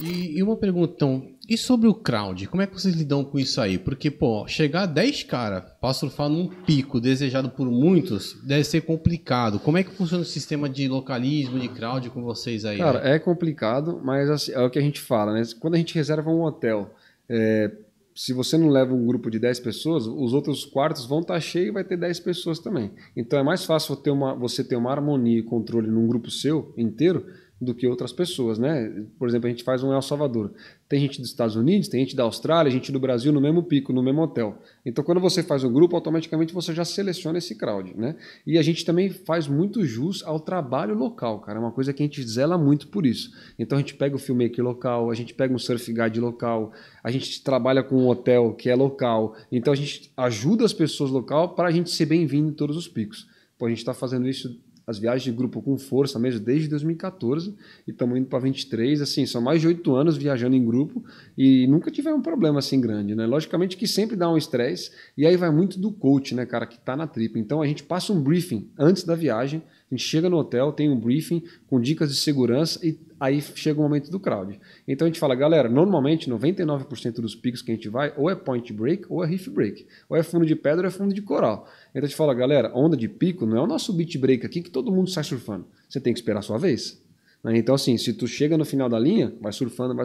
E uma pergunta, então, e sobre o crowd? Como é que vocês lidam com isso aí? Porque, pô, chegar a 10 caras para surfar num pico desejado por muitos deve ser complicado. Como é que funciona o sistema de localismo, de crowd com vocês aí? Cara, né? É complicado, mas assim, é o que a gente fala, né? Quando a gente reserva um hotel, se você não leva um grupo de 10 pessoas, os outros quartos vão estar cheios e vai ter 10 pessoas também. Então é mais fácil você ter uma harmonia e controle num grupo seu inteiro do que outras pessoas, né? Por exemplo, a gente faz um El Salvador. Tem gente dos Estados Unidos, tem gente da Austrália, gente do Brasil no mesmo pico, no mesmo hotel. Então, quando você faz um grupo, automaticamente você já seleciona esse crowd, né? E a gente também faz muito jus ao trabalho local, cara. É uma coisa que a gente zela muito por isso. Então, a gente pega o filmmaker local, a gente pega um surf guide local, a gente trabalha com um hotel que é local. Então, a gente ajuda as pessoas local para a gente ser bem-vindo em todos os picos. Pô, a gente está fazendo isso... As viagens de grupo com força mesmo desde 2014 e estamos indo para 23, assim, são mais de 8 anos viajando em grupo e nunca tivemos um problema assim grande, né? Logicamente que sempre dá um estresse e aí vai muito do coach, né, cara, que está na tripa. Então a gente passa um briefing antes da viagem, a gente chega no hotel, tem um briefing com dicas de segurança e aí chega o momento do crowd. Então a gente fala, galera, normalmente 99% dos picos que a gente vai ou é point break ou é reef break, ou é fundo de pedra ou é fundo de coral. Então a gente fala, galera, onda de pico não é o nosso beach break aqui que todo mundo sai surfando. Você tem que esperar a sua vez. Então assim, se tu chega no final da linha, vai surfando,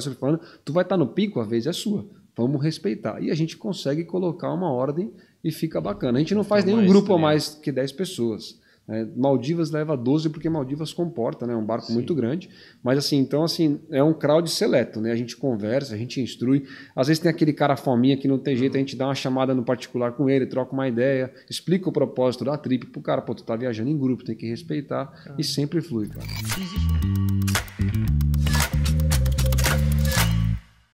tu vai estar no pico, a vez é sua. Vamos respeitar. E a gente consegue colocar uma ordem e fica bacana. A gente não faz nenhum grupo a mais que 10 pessoas. Maldivas leva 12 porque Maldivas comporta, né? Um barco Sim. muito grande, mas assim, então assim, é um crowd seleto, né? A gente conversa, a gente instrui, às vezes tem aquele cara fominha que não tem jeito, a gente dá uma chamada no particular com ele, troca uma ideia, explica o propósito da trip pro cara, pô, tu tá viajando em grupo, tem que respeitar e sempre flui, cara.